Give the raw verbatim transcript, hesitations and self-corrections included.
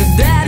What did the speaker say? today.